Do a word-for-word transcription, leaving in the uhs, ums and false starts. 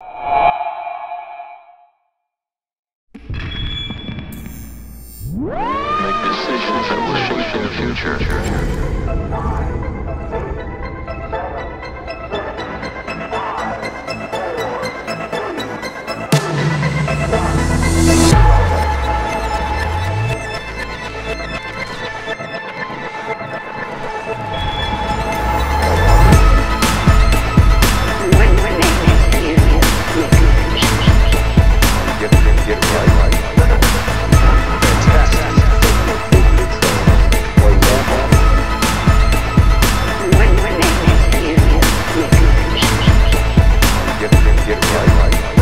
Make decisions that will shape their future. Get right. Get right, right.